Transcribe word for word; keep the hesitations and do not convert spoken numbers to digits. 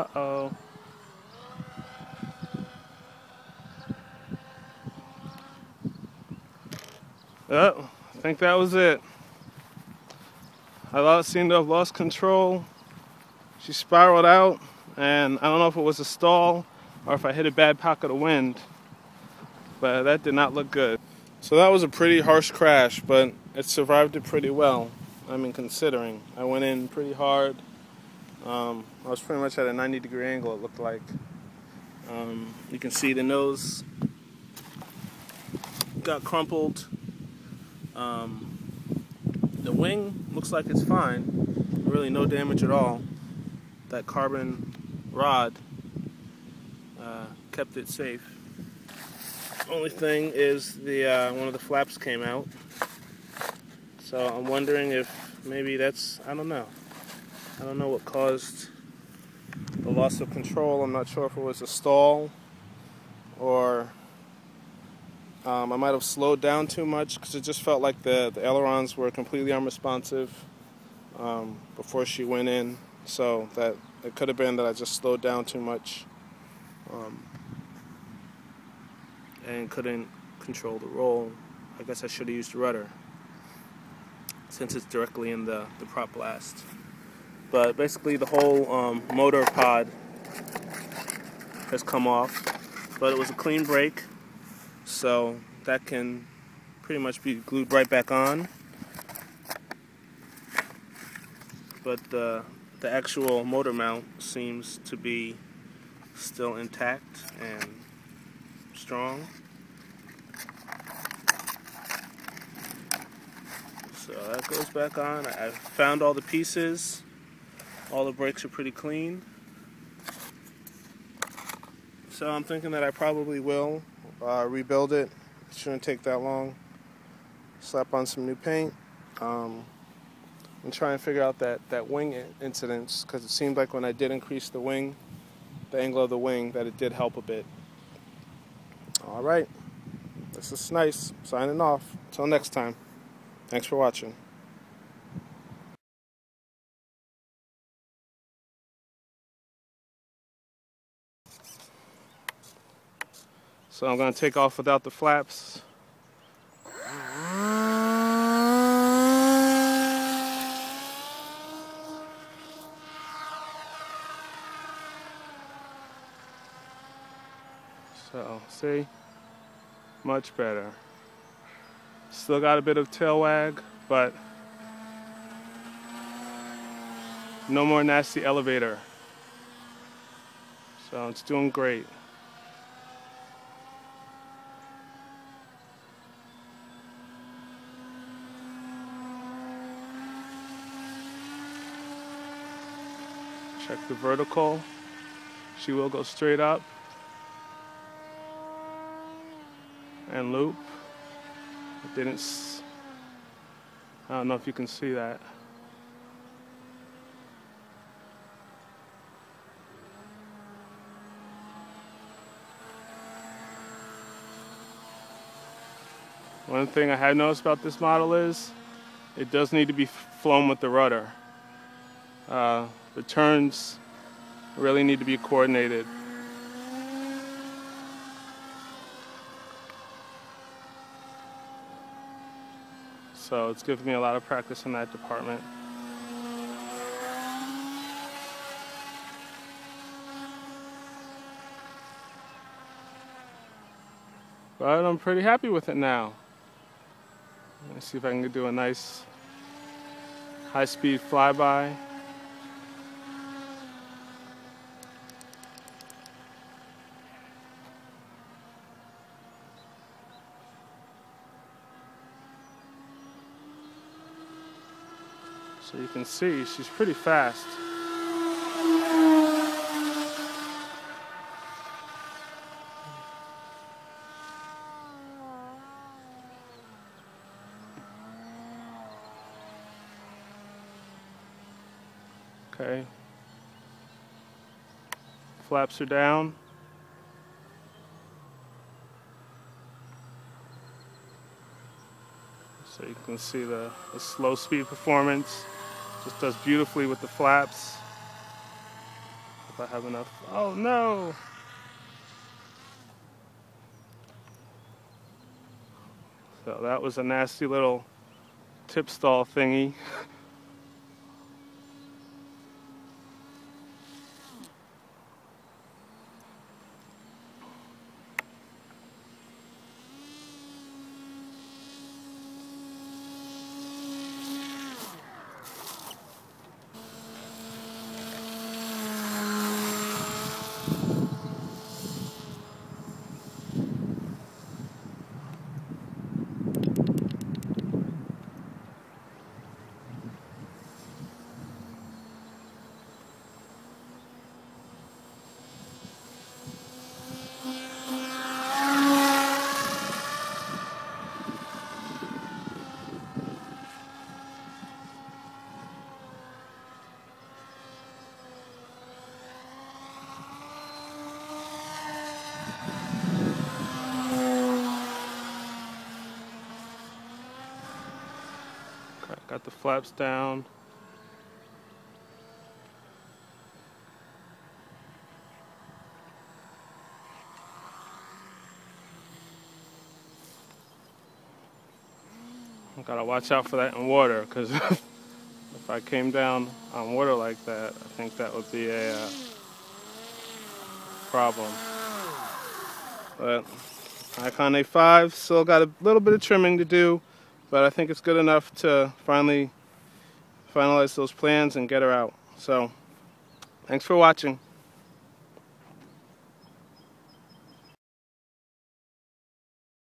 Uh-oh. Oh, I think that was it. I seemed to have lost control. She spiraled out, and I don't know if it was a stall or if I hit a bad pocket of wind, but that did not look good. So that was a pretty harsh crash, but it survived it pretty well. I mean, considering. I went in pretty hard. Um, I was pretty much at a ninety degree angle, it looked like. Um, you can see the nose got crumpled. Um, the wing looks like it's fine, really no damage at all. That carbon rod uh, kept it safe. Only thing is the uh, one of the flaps came out, so I'm wondering if maybe that's, I don't know. I don't know what caused the loss of control. I'm not sure if it was a stall or Um, I might have slowed down too much, because it just felt like the, the ailerons were completely unresponsive um, before she went in. So that it could have been that I just slowed down too much um, and couldn't control the roll. I guess I should have used the rudder, since it's directly in the, the prop blast. But basically the whole um, motor pod has come off, but it was a clean break. So that can pretty much be glued right back on. But the, the actual motor mount seems to be still intact and strong. So that goes back on. I found all the pieces. All the brakes are pretty clean. So I'm thinking that I probably will Uh, rebuild it. It shouldn't take that long. Slap on some new paint um, and try and figure out that, that wing incidence, because it seemed like when I did increase the wing, the angle of the wing, that it did help a bit. Alright, this is SNice signing off. Until next time, thanks for watching. So I'm going to take off without the flaps. So, see? Much better. Still got a bit of tail wag, but no more nasty elevator. So it's doing great. Check the vertical. She will go straight up and loop. It didn't. S I don't know if you can see that. One thing I have noticed about this model is it does need to be flown with the rudder. Uh, The turns really need to be coordinated. So it's given me a lot of practice in that department. But I'm pretty happy with it now. Let's see if I can do a nice high-speed flyby. So you can see, she's pretty fast. Okay. Flaps are down. So you can see the, the slow speed performance. Just does beautifully with the flaps. if I have enough. Oh no! So that was a nasty little tip stall thingy. Got the flaps down. I gotta watch out for that in water, because if I came down on water like that, I think that would be a uh, problem. But Icon A five still got a little bit of trimming to do, but I think it's good enough to finally finalize those plans and get her out. So, thanks for watching.